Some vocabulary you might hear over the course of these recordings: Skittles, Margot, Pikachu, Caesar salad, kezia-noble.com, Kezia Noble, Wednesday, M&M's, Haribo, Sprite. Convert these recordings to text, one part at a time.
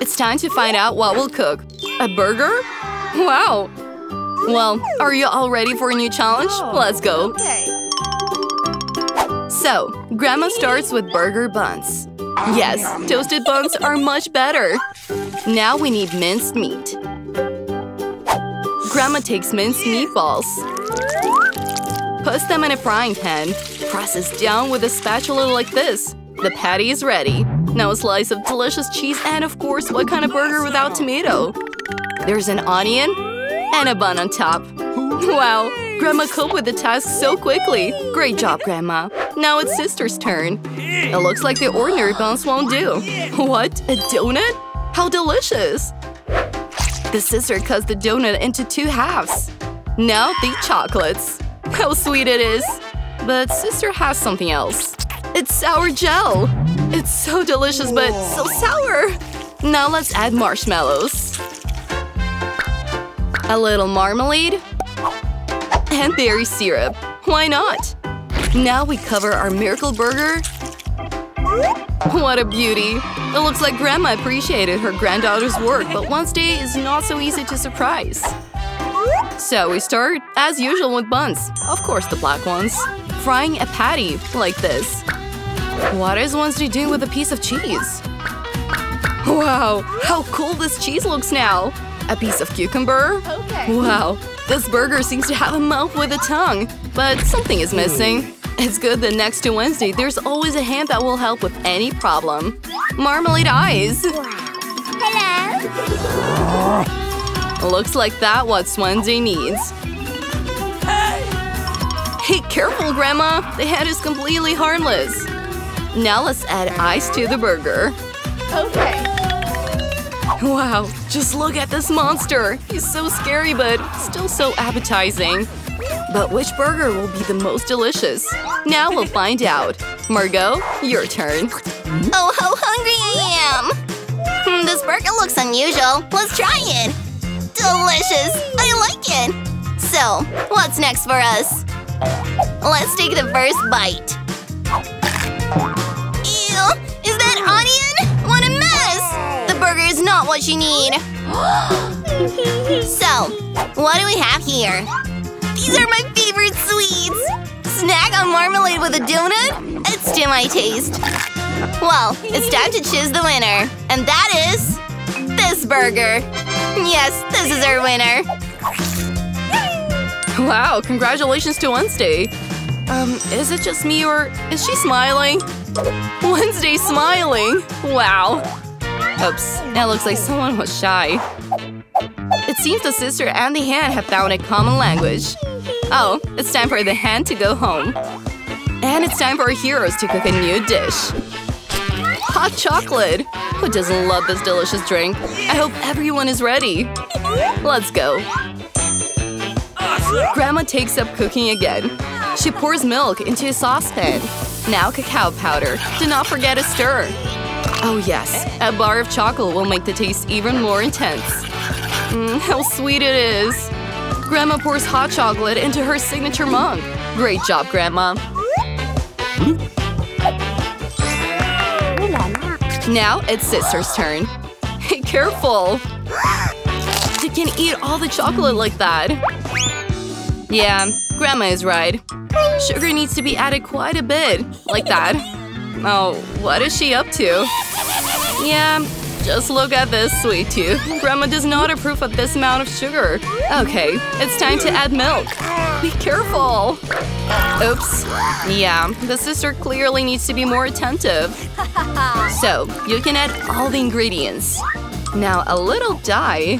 It's time to find out what we'll cook. A burger? Wow! Well, are you all ready for a new challenge? Let's go! Okay. So, Grandma starts with burger buns. Yes, toasted buns are much better! Now we need minced meat. Grandma takes minced meatballs. Puts them in a frying pan. Presses down with a spatula like this. The patty is ready. Now a slice of delicious cheese and, of course, what kind of burger without tomato? There's an onion and a bun on top. Wow, Grandma coped with the task so quickly. Great job, Grandma. Now it's Sister's turn. It looks like the ordinary buns won't do. What? A donut? How delicious! The sister cuts the donut into two halves. Now the chocolates. How sweet it is! But Sister has something else. It's sour gel! It's so delicious, but so sour! Now let's add marshmallows. A little marmalade. And berry syrup. Why not? Now we cover our miracle burger. What a beauty! It looks like Grandma appreciated her granddaughter's work, but Wednesday is not so easy to surprise. So we start, as usual, with buns. Of course, the black ones. Frying a patty, like this. What is Wednesday doing with a piece of cheese? Wow, how cool this cheese looks now! A piece of cucumber? Okay. Wow, this burger seems to have a mouth with a tongue. But something is missing. It's good that next to Wednesday, there's always a hand that will help with any problem. Marmalade eyes! Wow. Hello! Looks like that's what Wednesday needs. Hey, careful, Grandma! The head is completely harmless. Now let's add ice to the burger. Okay. Wow, just look at this monster! He's so scary but still so appetizing. But which burger will be the most delicious? Now we'll find out. Margot, your turn. Oh, how hungry I am! This burger looks unusual. Let's try it! Delicious! I like it! So, what's next for us? Let's take the first bite. Is that onion? What a mess! The burger is not what you need. So, what do we have here? These are my favorite sweets! Snack on marmalade with a donut? It's to my taste. Well, it's time to choose the winner. And that is… this burger. Yes, this is our winner. Wow, congratulations to Wednesday. Is it just me or is she smiling? Wednesday smiling! Wow! Oops, that looks like someone was shy. It seems the sister and the hand have found a common language. Oh, it's time for the hand to go home. And it's time for our heroes to cook a new dish. Hot chocolate! Who doesn't love this delicious drink? I hope everyone is ready. Let's go. Grandma takes up cooking again. She pours milk into a saucepan. Now cacao powder. Do not forget to stir. Oh yes, a bar of chocolate will make the taste even more intense. How sweet it is! Grandma pours hot chocolate into her signature mug. Great job, Grandma! Now it's Sister's turn. Hey, careful! You can eat all the chocolate like that. Yeah, Grandma is right. Sugar needs to be added quite a bit. Like that. Oh, what is she up to? Yeah, just look at this, sweet tooth. Grandma does not approve of this amount of sugar. Okay, it's time to add milk. Be careful! Oops. Yeah, the sister clearly needs to be more attentive. So, you can add all the ingredients. Now a little dye.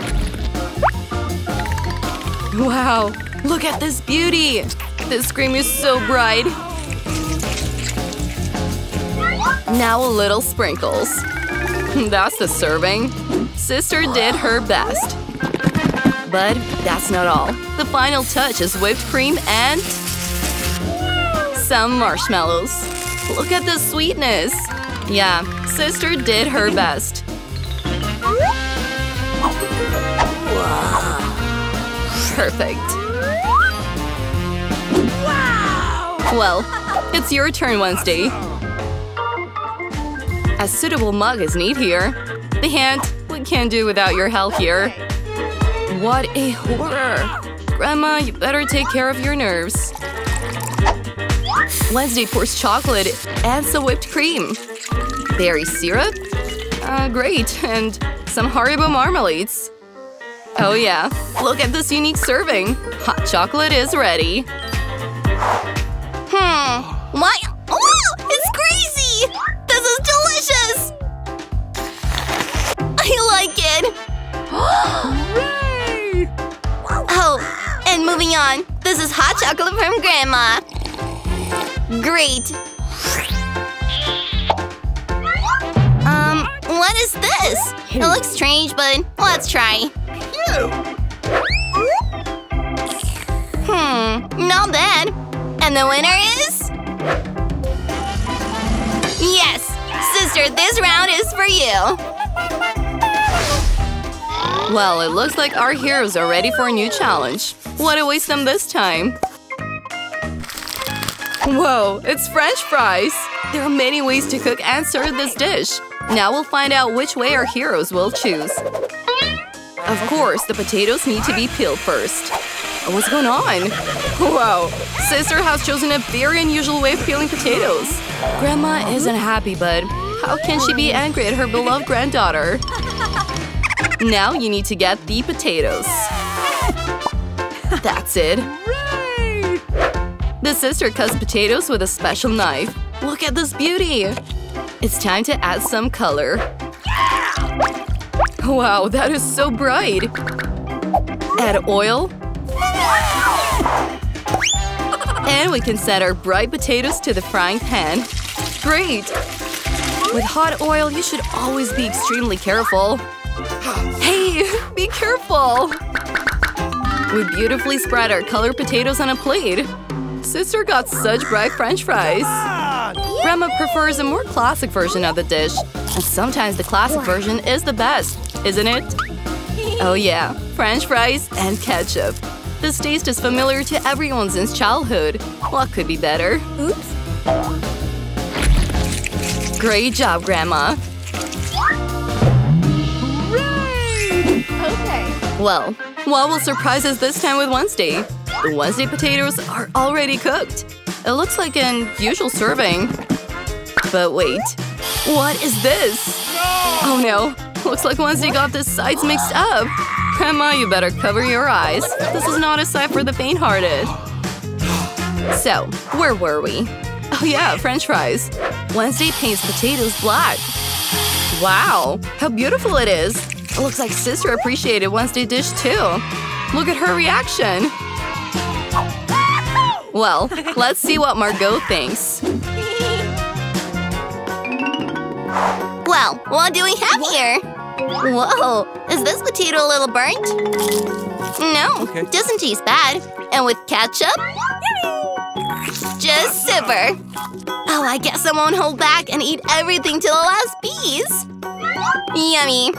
Wow, look at this beauty! This cream is so bright! Now a little sprinkles. That's the serving. Sister did her best. But that's not all. The final touch is whipped cream and… some marshmallows. Look at the sweetness! Yeah, Sister did her best. Perfect. Well, it's your turn, Wednesday. A suitable mug is needed here. the hint. We can't do without your help here. What a horror! Grandma, you better take care of your nerves. Wednesday pours chocolate and some whipped cream. Berry syrup? Great. And some Haribo marmalades. Oh yeah, look at this unique serving. Hot chocolate is ready. What? Oh, it's crazy! This is delicious! I like it! Hooray! Oh, and moving on. This is hot chocolate from Grandma. Great! What is this? It looks strange, but let's try. Not bad. And the winner is… Yes! Sister, this round is for you! Well, it looks like our heroes are ready for a new challenge. What awaits them this time? Whoa, it's French fries! There are many ways to cook and serve this dish. Now we'll find out which way our heroes will choose. Of course, the potatoes need to be peeled first. What's going on? Wow, Sister has chosen a very unusual way of peeling potatoes. Grandma isn't happy, but how can she be angry at her beloved granddaughter? Now you need to get the potatoes. That's it. The sister cuts potatoes with a special knife. Look at this beauty! It's time to add some color. Wow, that is so bright! Add oil. And we can set our bright potatoes to the frying pan. Great! With hot oil, you should always be extremely careful. Hey, be careful! We beautifully spread our colored potatoes on a plate. Sister got such bright French fries. Grandma prefers a more classic version of the dish. And sometimes the classic version is the best, isn't it? Oh yeah, French fries and ketchup. This taste is familiar to everyone since childhood. What could be better? Oops. Great job, Grandma. Okay. Well, what will surprise us this time with Wednesday? The Wednesday potatoes are already cooked. It looks like an usual serving. But wait, what is this? Oh no, looks like Wednesday got the sides mixed up. Grandma, you better cover your eyes. This is not a sight for the faint-hearted. So, where were we? Oh yeah, French fries. Wednesday paints potatoes black. Wow, how beautiful it is. It looks like Sister appreciated Wednesday's dish too. Look at her reaction. Well, let's see what Margot thinks. Well, what do we have here? Whoa, is this potato a little burnt? No, doesn't taste bad. And with ketchup? Just super. Oh, I guess I won't hold back and eat everything till the last piece. Yummy.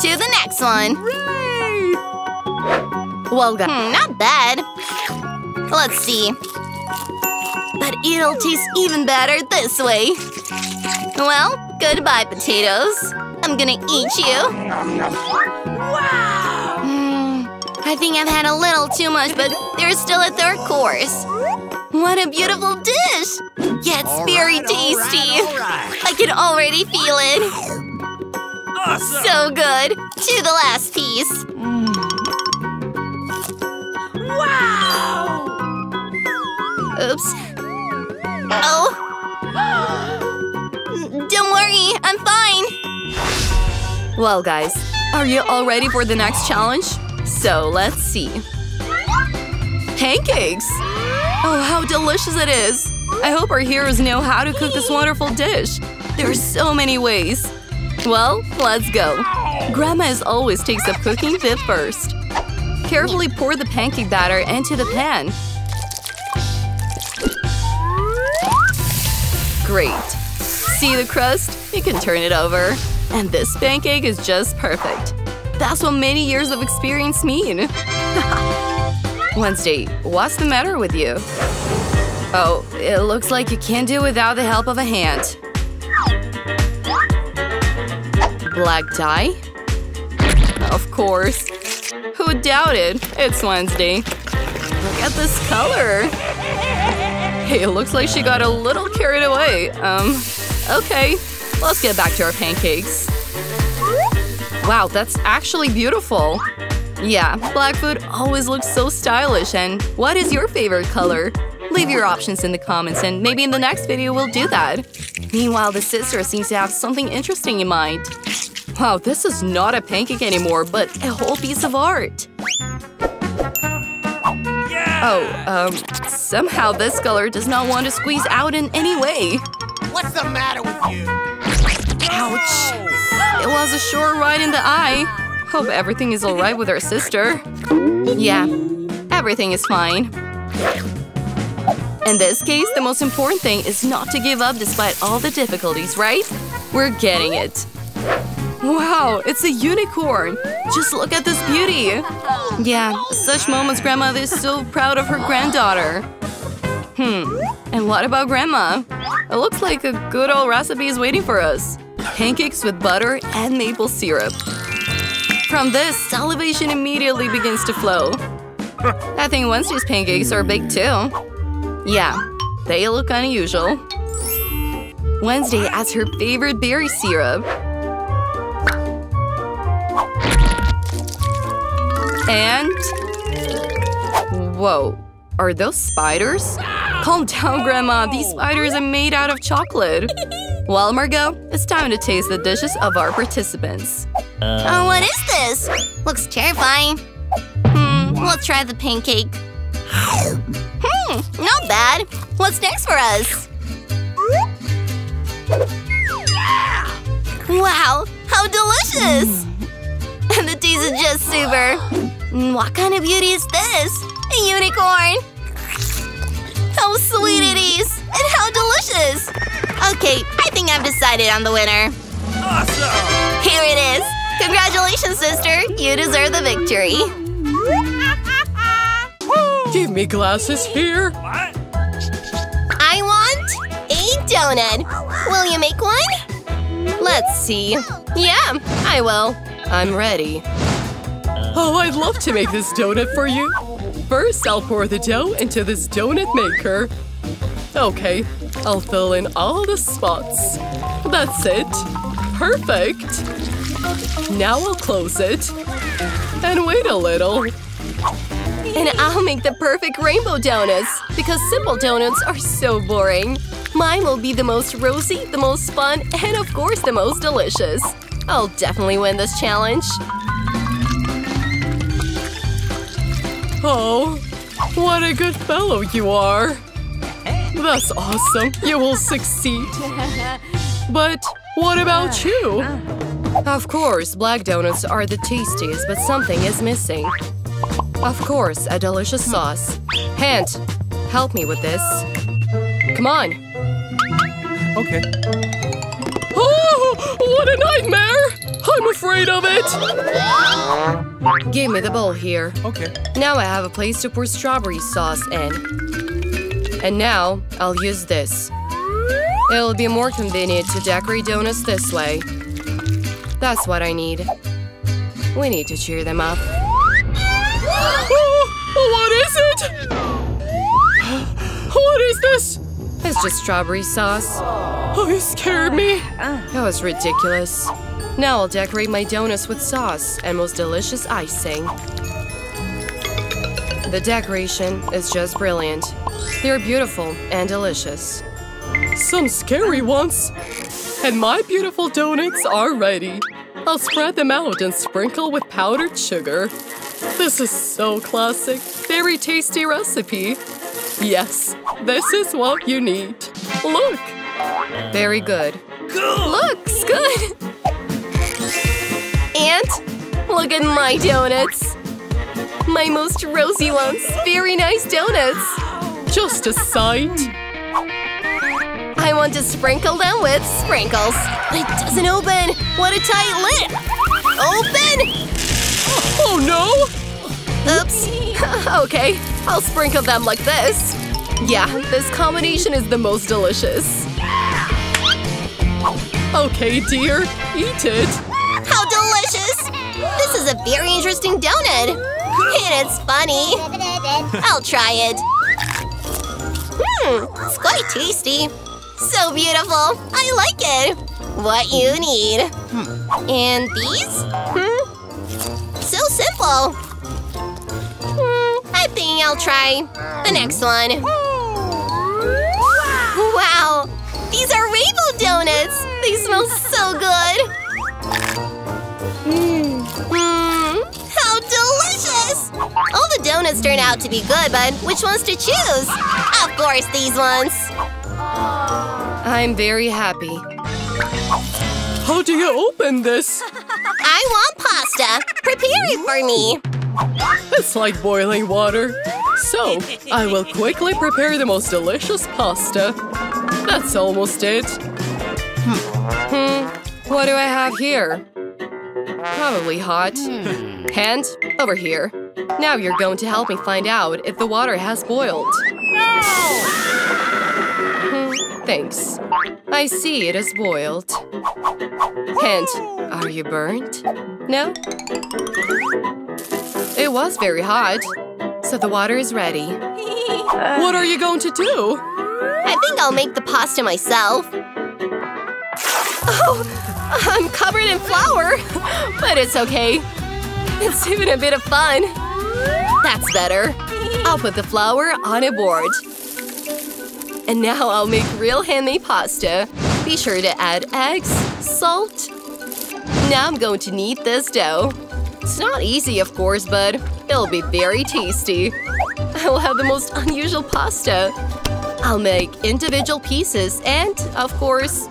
To the next one. Well, not bad. Let's see. But it'll taste even better this way. Well, goodbye, potatoes. I'm gonna eat you. Wow! I think I've had a little too much, but there's still a third course. What a beautiful dish! Yeah, it's very tasty. I can already feel it. Awesome. So good. To the last piece. Wow! Oops. Oh. Don't worry, I'm fine. Well, guys, are you all ready for the next challenge? So let's see. Pancakes! Oh, how delicious it is! I hope our heroes know how to cook this wonderful dish. There are so many ways. Well, let's go. Grandma as always takes up cooking the first. Carefully pour the pancake batter into the pan. Great! See the crust? You can turn it over. And this pancake is just perfect. That's what many years of experience mean. Wednesday, what's the matter with you? Oh, it looks like you can't do without the help of a hand. black tie? Of course. Who doubted? It's Wednesday. Look at this color! Hey, it looks like she got a little carried away. Okay. Let's get back to our pancakes. Wow, that's actually beautiful. Yeah, black food always looks so stylish. And what is your favorite color? Leave your options in the comments and maybe in the next video we'll do that. Meanwhile, the sister seems to have something interesting in mind. Wow, this is not a pancake anymore, but a whole piece of art. Yeah! Somehow this color does not want to squeeze out in any way. What's the matter with you? Ouch! It was a short ride in the eye. Hope everything is alright with our sister. Yeah, everything is fine. In this case, the most important thing is not to give up despite all the difficulties, right? We're getting it. Wow, it's a unicorn! Just look at this beauty! Yeah, such moments grandmother is so proud of her granddaughter. And what about grandma? It looks like a good old recipe is waiting for us. Pancakes with butter and maple syrup. From this, salivation immediately begins to flow. I think Wednesday's pancakes are baked too. Yeah, they look unusual. Wednesday adds her favorite berry syrup. And… whoa, are those spiders? Calm down, Grandma, these spiders are made out of chocolate. Well, Margot, it's time to taste the dishes of our participants. Oh, what is this? Looks terrifying. Let's try the pancake. Not bad. What's next for us? Wow, how delicious! And the taste is just super. What kind of beauty is this? A unicorn! How sweet it is! And how delicious! Okay, I think I've decided on the winner. Awesome! Here it is! Congratulations, sister! You deserve the victory! Give me glasses here. What? I want a donut. Will you make one? Let's see. Yeah, I will. I'm ready. Oh, I'd love to make this donut for you. First, I'll pour the dough into this donut maker. Okay, I'll fill in all the spots. That's it. Perfect. Now I'll close it. And wait a little. And I'll make the perfect rainbow donuts, because simple donuts are so boring. Mine will be the most rosy, the most fun, and of course the most delicious. I'll definitely win this challenge. Oh, what a good fellow you are. That's awesome. You will succeed. But what about you? Of course, black donuts are the tastiest, but something is missing. Of course, a delicious sauce. Hand, help me with this. Come on. Okay. Oh, what a nightmare! I'm afraid of it! Give me the bowl here. Okay. Now I have a place to pour strawberry sauce in. And now, I'll use this. It'll be more convenient to decorate donuts this way. That's what I need. We need to cheer them up. Oh, what is it? What is this? It's just strawberry sauce. Oh, you scared me. That was ridiculous. Now I'll decorate my donuts with sauce and most delicious icing. The decoration is just brilliant. They're beautiful and delicious. Some scary ones. And my beautiful donuts are ready. I'll spread them out and sprinkle with powdered sugar. This is so classic. Very tasty recipe. Yes, this is what you need. Look! Very good. Cool. Looks good! And look at my donuts! My most rosy ones. Very nice donuts! Just a sight. I want to sprinkle them with sprinkles. But it doesn't open! What a tight lip! Open! Oh no! Oops. Okay, I'll sprinkle them like this. Yeah, this combination is the most delicious. Okay, dear, eat it. very interesting donut. And it's funny. I'll try it. It's quite tasty. So beautiful. I like it. What you need. And these? So simple. I think I'll try the next one. Wow. These are rainbow donuts. They smell so good. How delicious. All the donuts turn out to be good, but which ones to choose? Of course, these ones. I'm very happy. How do you open this? I want pasta. Prepare it for me. It's like boiling water. So, I will quickly prepare the most delicious pasta. That's almost it. What do I have here? Probably hot. Hand, over here. Now you're going to help me find out if the water has boiled. Thanks. I see it is boiled. Hint, are you burnt? No? It was very hot, so the water is ready. What are you going to do? I think I'll make the pasta myself. Oh, I'm covered in flour, but it's okay. It's even a bit of fun. That's better. I'll put the flour on a board. And now I'll make real handmade pasta. Be sure to add eggs, salt. Now I'm going to knead this dough. It's not easy, of course, but it'll be very tasty. I will have the most unusual pasta. I'll make individual pieces and, of course,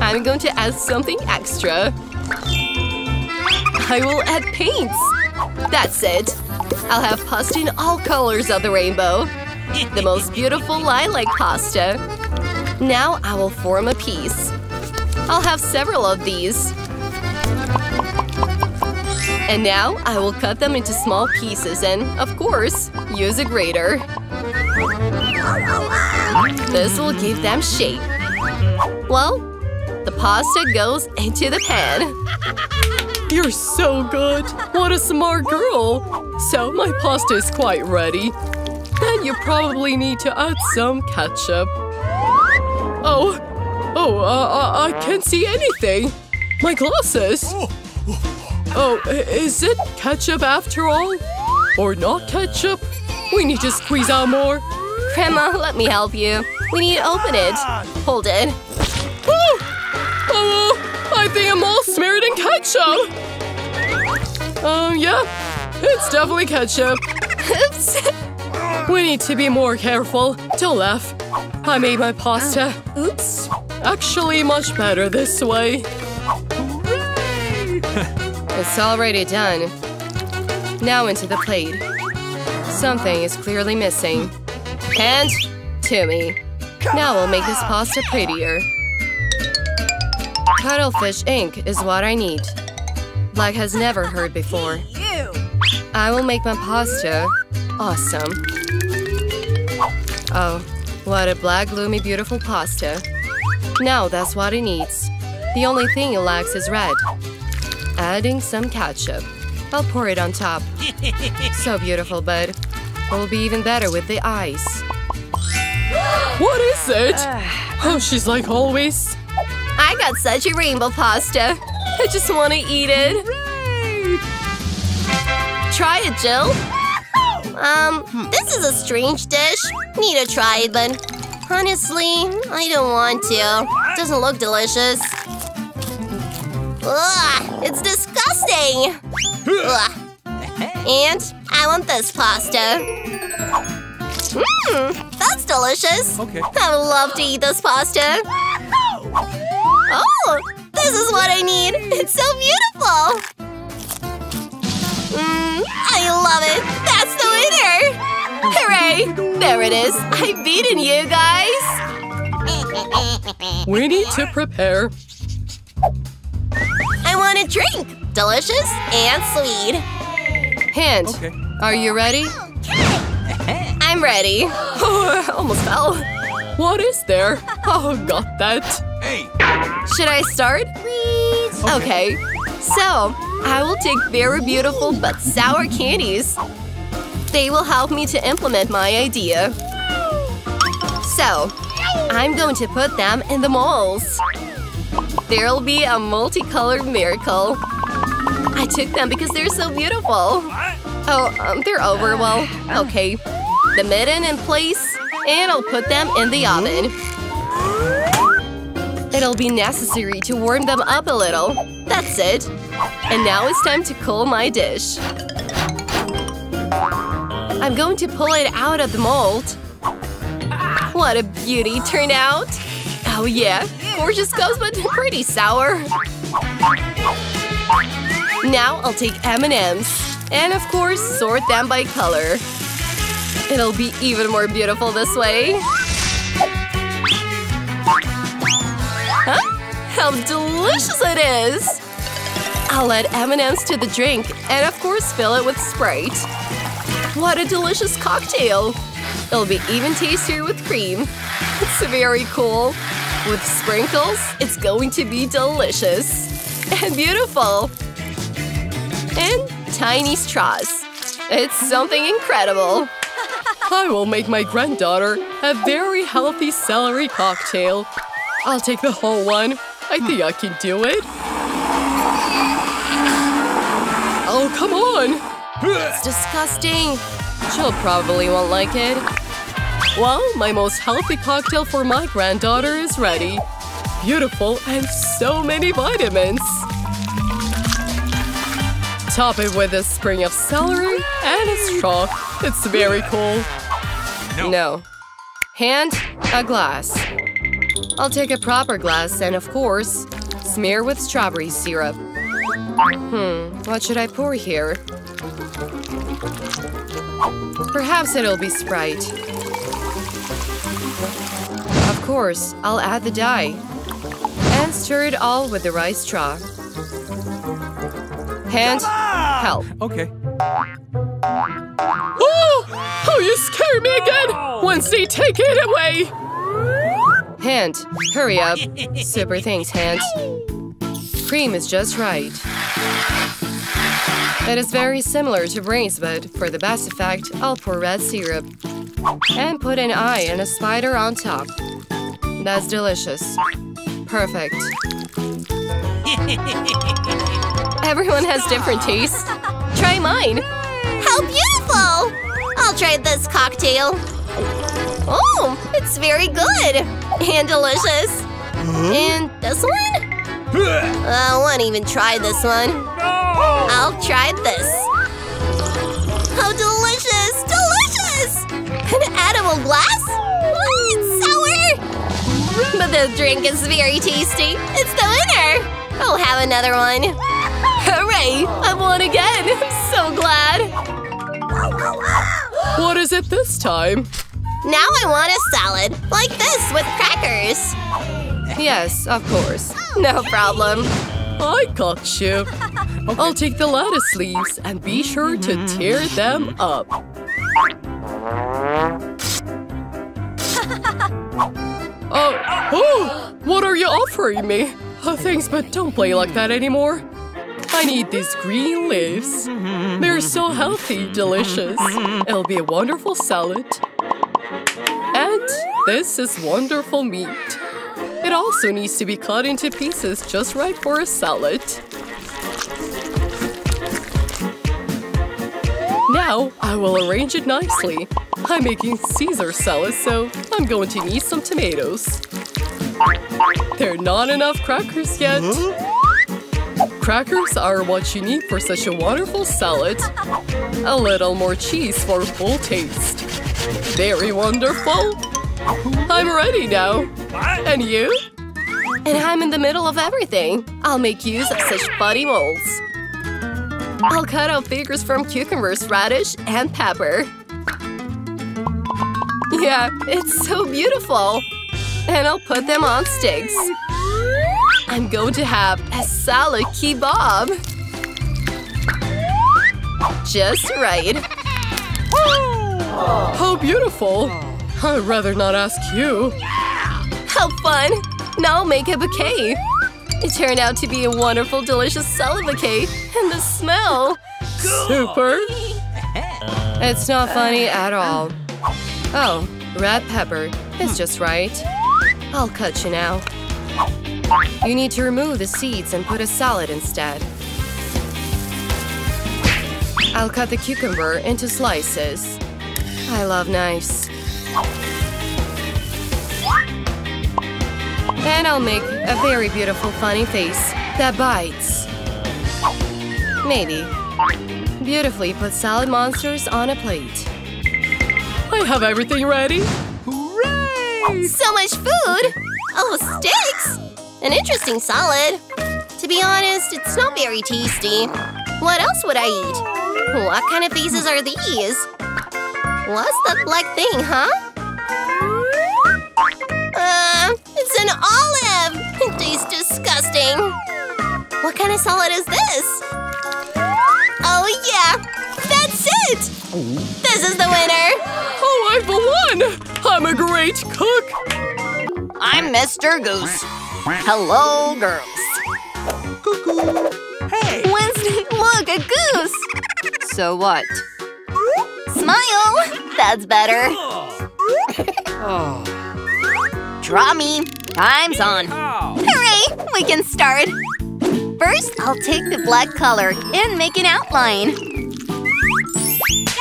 I'm going to add something extra. I will add paints. That's it. I'll have pasta in all colors of the rainbow. The most beautiful lilac pasta. Now I will form a piece. I'll have several of these. And now I will cut them into small pieces and, of course, use a grater. This will give them shape. Well, the pasta goes into the pan. You're so good! What a smart girl! So, my pasta is quite ready. Then you probably need to add some ketchup. I can't see anything! My glasses! Oh, is it ketchup after all? Or not ketchup? We need to squeeze out more. Grandma, let me help you. We need to open it. Hold it. Oh, I think I'm all smeared in ketchup. Yeah, it's definitely ketchup. Oops. We need to be more careful. Don't laugh. I made my pasta. Oops. Actually, much better this way. It's already done. Now into the plate. Something is clearly missing. Hand to me. Now we'll make this pasta prettier. Cuttlefish ink is what I need. Like has never heard before. I will make my pasta. Awesome. Oh, what a black, gloomy, beautiful pasta. Now that's what it needs. The only thing it lacks is red. Adding some ketchup. I'll pour it on top. So beautiful, bud. It'll be even better with the eyes. What is it? Oh, she's like always. I got such a rainbow pasta. I just want to eat it. Try it, Jill. This is a strange dish. Need to try it, but honestly, I don't want to. Doesn't look delicious. Ugh, it's disgusting. Ugh. And I want this pasta. That's delicious. Okay. I would love to eat this pasta. Oh, this is what I need. It's so beautiful. I love it. That's the winner. Hooray. There it is. I've beaten you guys. We need to prepare. I want a drink. Delicious and sweet. Hint. Okay. Are you ready? Okay. I'm ready. Oh, almost fell. What is there? Oh, got that. Hey. Should I start? Please. Okay. So, I will take very beautiful but sour candies. They will help me to implement my idea. So, I'm going to put them in the molds. There'll be a multicolored miracle. I took them because they're so beautiful. Oh, they're over, well, okay. The mitten in place, and I'll put them in the oven. It'll be necessary to warm them up a little. That's it. And now it's time to cool my dish. I'm going to pull it out of the mold. What a beauty turned out! Oh yeah, gorgeous goes but pretty sour. Now I'll take M&M's and of course sort them by color. It'll be even more beautiful this way. Huh? How delicious it is! I'll add M&M's to the drink and of course fill it with Sprite. What a delicious cocktail! It'll be even tastier with cream. It's very cool. With sprinkles, it's going to be delicious. And beautiful. And tiny straws. It's something incredible. I will make my granddaughter a very healthy celery cocktail. I'll take the whole one. I think I can do it. Oh, come on. It's disgusting. She'll probably won't like it. Well, my most healthy cocktail for my granddaughter is ready. Beautiful and so many vitamins. Top it with a sprig of celery and a straw. It's very cool. No. Hand a glass. I'll take a proper glass and, of course, smear with strawberry syrup. What should I pour here? Perhaps it'll be Sprite. Of course, I'll add the dye. And stir it all with the rice straw. Hand, help. Okay. Oh, you scared me again! Wednesday, take it away! Hand, hurry up. Super thanks, Hand. Cream is just right. It is very similar to brains, but for the best effect, I'll pour red syrup. And put an eye and a spider on top. That's delicious. Perfect. Everyone has different tastes. Try mine! How beautiful! I'll try this cocktail. Oh, it's very good! And delicious! And this one? I won't even try this one. I'll try this. How delicious! Delicious! An edible glass? Oh, it's sour! But the drink is very tasty. It's the winner! I'll have another one. Hooray! I won again! I'm so glad! What is it this time? Now I want a salad. Like this, with crackers. Yes, of course. No problem. I got you. I'll take the lettuce leaves and be sure to tear them up. Oh, what are you offering me? Oh, thanks, but don't play like that anymore. I need these green leaves. They're so healthy, delicious. It'll be a wonderful salad. And this is wonderful meat. It also needs to be cut into pieces just right for a salad. Now I will arrange it nicely. I'm making Caesar salad, so I'm going to need some tomatoes. There are not enough crackers yet. Crackers are what you need for such a wonderful salad. A little more cheese for full taste. Very wonderful. I'm ready now. And you? And I'm in the middle of everything. I'll make use of such funny molds. I'll cut out figures from cucumbers, radish, and pepper. Yeah, it's so beautiful. And I'll put them on sticks. I'm going to have a salad kebab. Just right. How beautiful. I'd rather not ask you. How fun! Now I'll make a bouquet. It turned out to be a wonderful, delicious salad bouquet. And the smell… Super! It's not funny at all. Oh, red pepper. It's just right. I'll cut you now. You need to remove the seeds and put a salad instead. I'll cut the cucumber into slices. I love knives. And I'll make a very beautiful funny face that bites. Maybe. Beautifully put salad monsters on a plate. I have everything ready. Hooray! So much food! Oh, sticks! An interesting salad. To be honest, it's not very tasty. What else would I eat? What kind of faces are these? What's that black thing, huh? It's an olive! It tastes disgusting. What kind of salad is this? Oh yeah! That's it! This is the winner! Oh, I've won! I'm a great cook! I'm Mr. Goose. Hello, girls. Cuckoo. Hey! Wednesday, look, a goose! So what? Smile! That's better. Oh. Draw me. Time's on. Oh. Hooray! We can start. First, I'll take the black color and make an outline.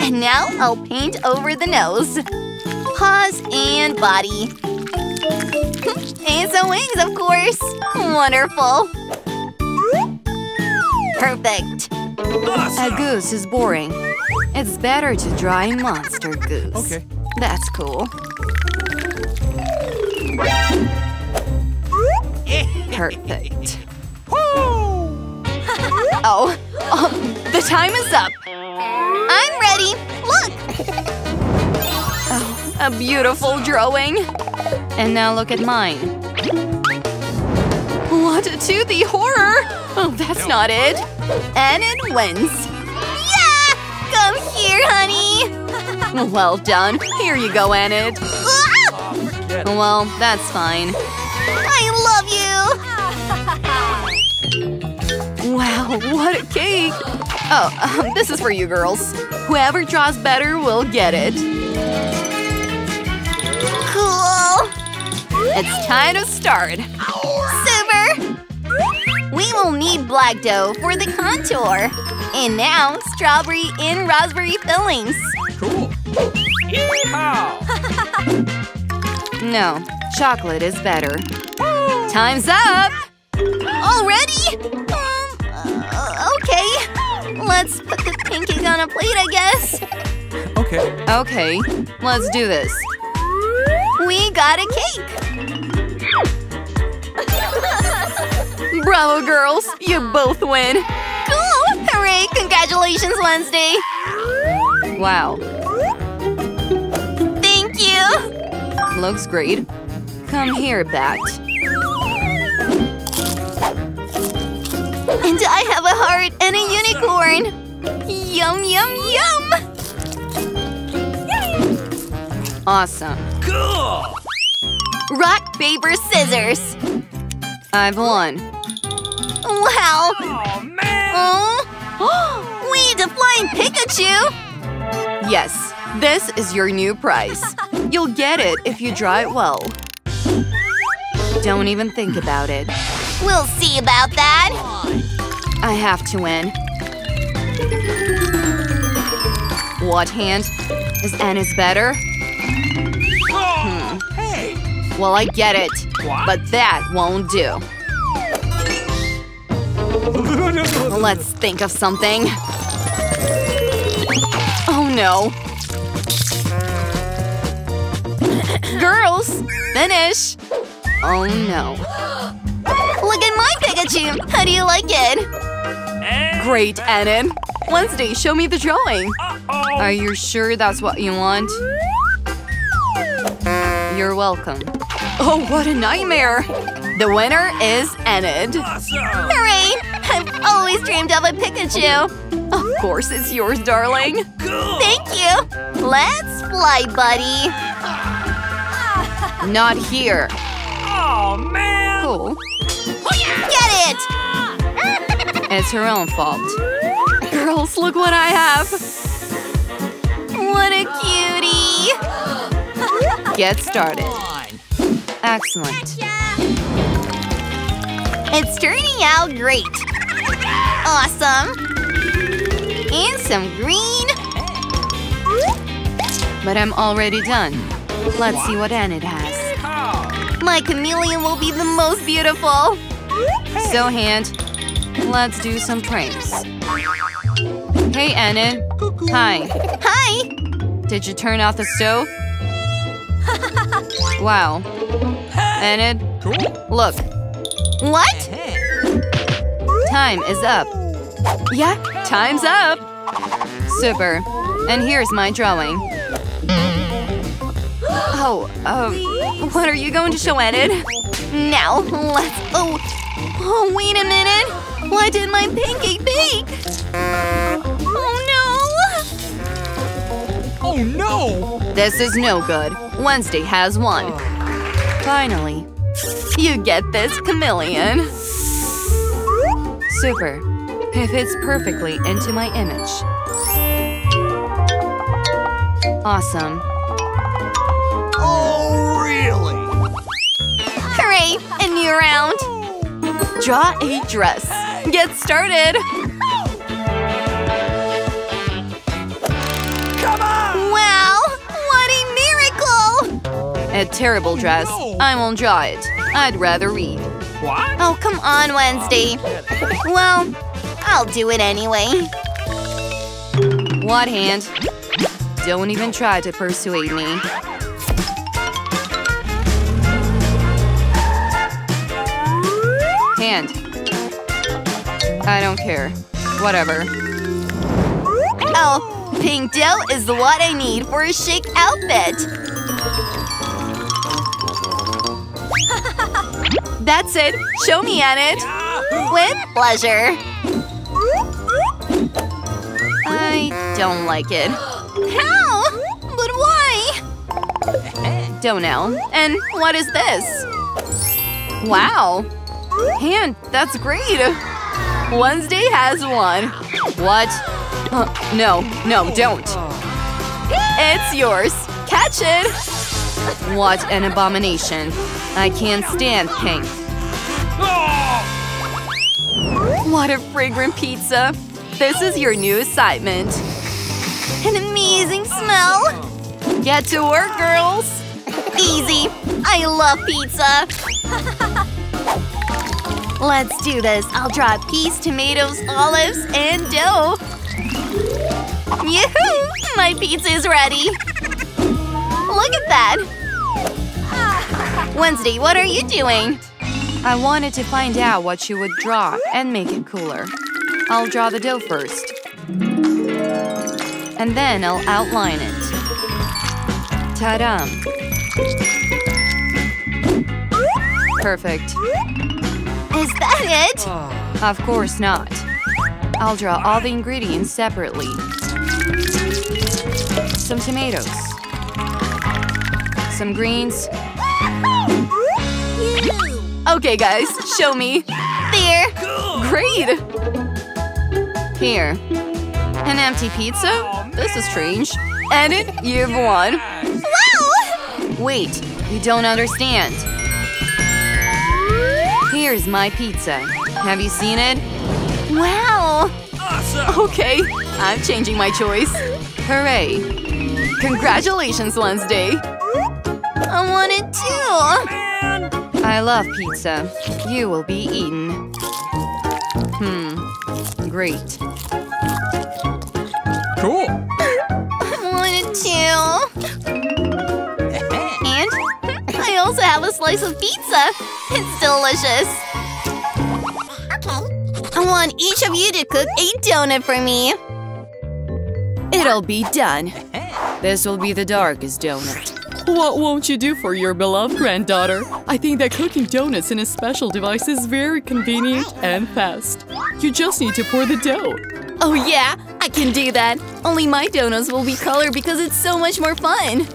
And now I'll paint over the nose, paws, and body. And some wings, of course. Wonderful. Perfect. Awesome. A goose is boring. It's better to draw a monster goose. Okay. That's cool. Perfect. Oh, the time is up. I'm ready. Look. Oh, a beautiful drawing. And now look at mine. What a toothy horror! Oh, that's not it. And it wins. Yeah! Come here, honey! Well done. Here you go, Annette. Well, that's fine. I love you! Wow, what a cake! Oh, this is for you girls. Whoever draws better will get it. Cool! It's time to start! Super! We will need black dough for the contour. And now, strawberry and raspberry fillings. Cool. No, chocolate is better. Time's up! Already? Okay. Let's put the pancake on a plate, I guess. Okay. Okay, let's do this. We got a cake! Bravo, girls! You both win! Cool! Hooray! Congratulations, Wednesday! Wow. Thank you! Looks great. Come here, Bat. And I have a heart and a unicorn! Yum, yum, yum! Awesome. Cool. Rock, paper, scissors! I've won. Wow! Oh, man! Oh. We need a flying Pikachu! Yes, this is your new prize. You'll get it if you draw it well. Don't even think about it. We'll see about that! I have to win. What hand? Is Anna's better? Well, I get it, but that won't do. Let's think of something. Oh no. Girls, finish. Oh no. Look at my Pikachu. How do you like it? Great, Annan. Wednesday, show me the drawing. Are you sure that's what you want? You're welcome. Oh, what a nightmare! The winner is Enid. Awesome. Hooray! I've always dreamed of a Pikachu. Of course it's yours, darling. Cool. Thank you. Let's fly, buddy. Not here. Oh man. Cool. Get it. it! It's her own fault. Girls, look what I have! What a cutie! Get started. Excellent. It's turning out great. Awesome. And some green. But I'm already done. Let's see what Annette has. My chameleon will be the most beautiful. So hand. Let's do some pranks. Hey, Annette. Hi. Hi. Did you turn off the stove? Wow. Annette, look. What? Time is up. Yeah, time's up. Super. And here's my drawing. Oh, what are you going to show Annette? Now, let's… Oh, wait a minute. Why did my pancake bake? Oh, no. Oh, no. This is no good. Wednesday has won. Finally. You get this, chameleon. Super. It fits perfectly into my image. Awesome. Oh, really? Hooray! A new round! Draw a dress. Get started! Come on! Wow! What a miracle! A terrible dress. I won't draw it. I'd rather read. What? Oh, come on, Wednesday. Well, I'll do it anyway. What hand? Don't even try to persuade me. Hand. I don't care. Whatever. Oh, pink dough is what I need for a chic outfit. That's it! Show me at it! With pleasure! I don't like it. How? But why? Don't know. And what is this? Wow! Hand, that's great! Wednesday has won! What? No, no, don't! It's yours! Catch it! What an abomination! I can't stand pink. What a fragrant pizza. This is your new assignment. An amazing smell. Get to work, girls. Easy. I love pizza. Let's do this. I'll draw a piece, tomatoes, olives, and dough. Yoo-hoo! My pizza is ready. Look at that. Wednesday, what are you doing? I wanted to find out what she would draw and make it cooler. I'll draw the dough first. And then I'll outline it. Ta-da! Perfect. Is that it? Of course not. I'll draw all the ingredients separately. Some tomatoes. Some greens. Okay, guys, show me. There. Great. Here. An empty pizza? This is strange. Edit, you've won. Wow! Wait, you don't understand. Here's my pizza. Have you seen it? Wow! Awesome. Okay, I'm changing my choice. Hooray. Congratulations, Wednesday. I want it too. Man. I love pizza. You will be eaten. Great. Cool. I want it too. And I also have a slice of pizza. It's delicious. Okay. I want each of you to cook a donut for me. It'll be done. This will be the darkest donut. What won't you do for your beloved granddaughter? I think that cooking donuts in a special device is very convenient and fast. You just need to pour the dough. Oh yeah, I can do that. Only my donuts will be colored because it's so much more fun.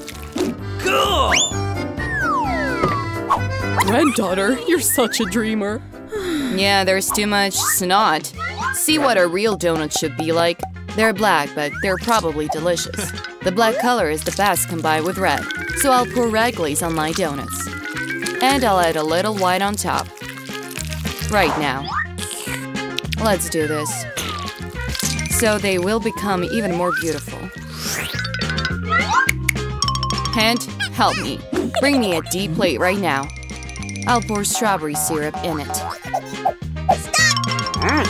Cool. Granddaughter, you're such a dreamer. Yeah, there's too much snot. See what a real donut should be like. They're black, but they're probably delicious. The black color is the best combined with red, so I'll pour red glaze on my donuts. And I'll add a little white on top. Right now. Let's do this. So they will become even more beautiful. Hand, help me. Bring me a deep plate right now. I'll pour strawberry syrup in it. Stop!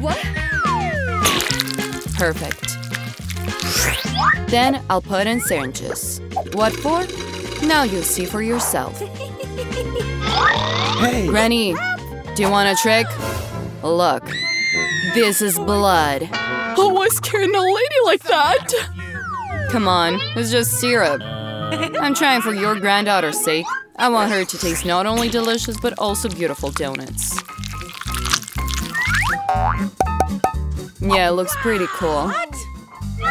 What? Perfect. Then I'll put in sandwiches. What for? Now you'll see for yourself. Hey. Granny, do you want a trick? Look, this is blood. Oh, I was carrying a lady like that. Come on, it's just syrup. I'm trying for your granddaughter's sake. I want her to taste not only delicious, but also beautiful donuts. Yeah, it looks pretty cool.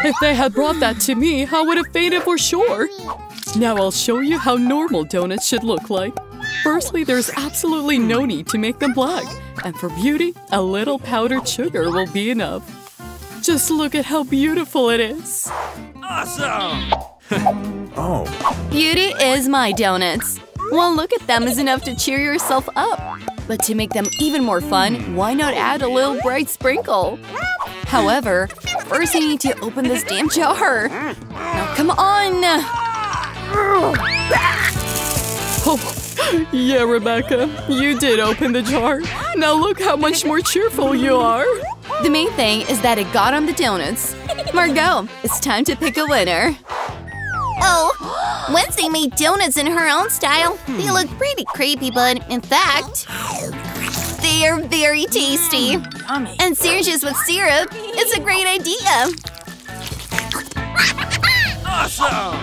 If they had brought that to me, I would have fainted for sure. Now I'll show you how normal donuts should look like. Firstly, there's absolutely no need to make them black. And for beauty, a little powdered sugar will be enough. Just look at how beautiful it is. Awesome! Oh. Beauty is my donuts. One look at them is enough to cheer yourself up. But to make them even more fun, why not add a little bright sprinkle? However, first I need to open this damn jar. Now come on! Oh, yeah, Rebecca, you did open the jar. Now look how much more cheerful you are. The main thing is that it got on the donuts. Margot, it's time to pick a winner. Oh, Wednesday made donuts in her own style. They look pretty creepy, but in fact, they are very tasty. And sandwiches with syrup, it's a great idea. Awesome!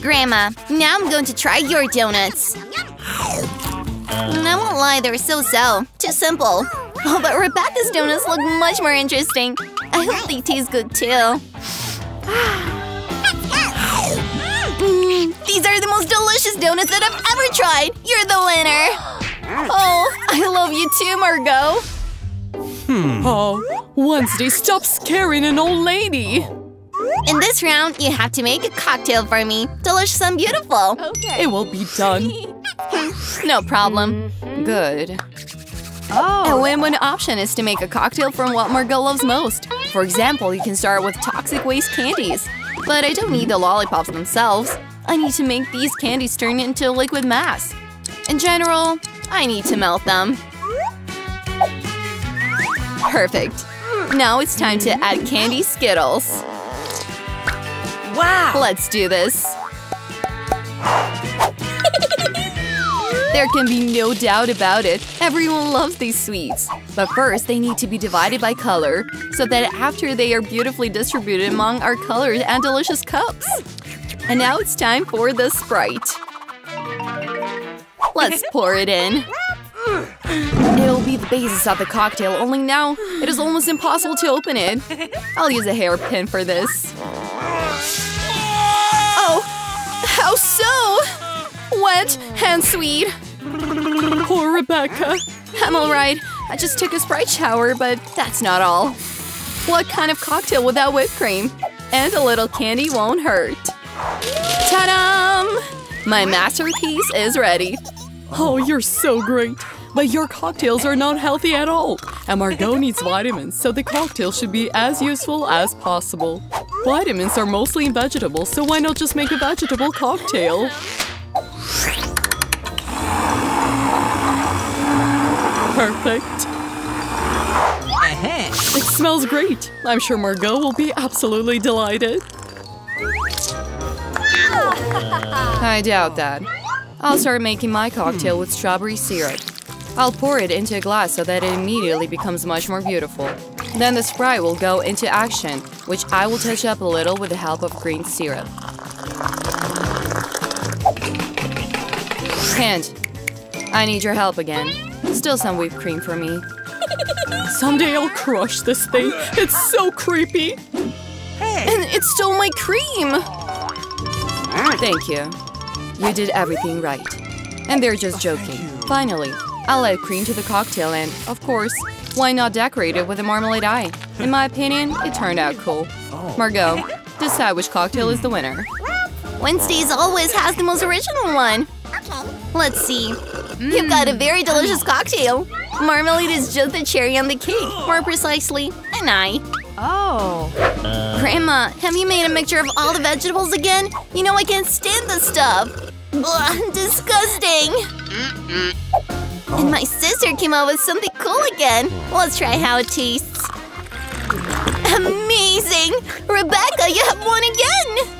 Grandma, now I'm going to try your donuts. And I won't lie, they're so-so. Too simple. Oh, but Rebecca's donuts look much more interesting. I hope they taste good, too. These are the most delicious donuts that I've ever tried! You're the winner! Oh, I love you too, Margot! Oh, Wednesday, stop scaring an old lady! In this round, you have to make a cocktail for me. Delicious and beautiful! Okay. It will be done. No problem. Good. Oh. A win-win option is to make a cocktail from what Margot loves most. For example, you can start with toxic waste candies. But I don't need the lollipops themselves. I need to make these candies turn into a liquid mass. In general, I need to melt them. Perfect. Now it's time to add candy Skittles. Wow! Let's do this. There can be no doubt about it. Everyone loves these sweets. But first, they need to be divided by color, so that after they are beautifully distributed among our colored and delicious cups. And now it's time for the Sprite. Let's pour it in. It'll be the basis of the cocktail, only now it is almost impossible to open it. I'll use a hairpin for this. Oh, how so? Wet and sweet. Poor Rebecca. I'm all right. I just took a Sprite shower, but that's not all. What kind of cocktail without whipped cream? And a little candy won't hurt. Ta-da! My masterpiece is ready. Oh, you're so great. But your cocktails are not healthy at all. And Margot needs vitamins, so the cocktail should be as useful as possible. Vitamins are mostly in vegetables, so why not just make a vegetable cocktail? Perfect. It smells great. I'm sure Margot will be absolutely delighted. I doubt that. I'll start making my cocktail with strawberry syrup. I'll pour it into a glass so that it immediately becomes much more beautiful. Then the Sprite will go into action, which I will touch up a little with the help of green syrup. Hand, I need your help again. Still some whipped cream for me. Someday I'll crush this thing. It's so creepy. Hey. And it stole my cream. Thank you. You did everything right. And they're just joking. Finally, I'll add cream to the cocktail and, of course, why not decorate it with a marmalade eye? In my opinion, it turned out cool. Margot, decide which cocktail is the winner. Wednesdays always has the most original one. Let's see. You've got a very delicious cocktail. Marmalade is just the cherry on the cake. More precisely, an eye. Oh. Grandma, have you made a mixture of all the vegetables again? You know I can't stand this stuff. Ugh, disgusting. And my sister came up with something cool again. Let's try how it tastes. Amazing! Rebecca, you have won again!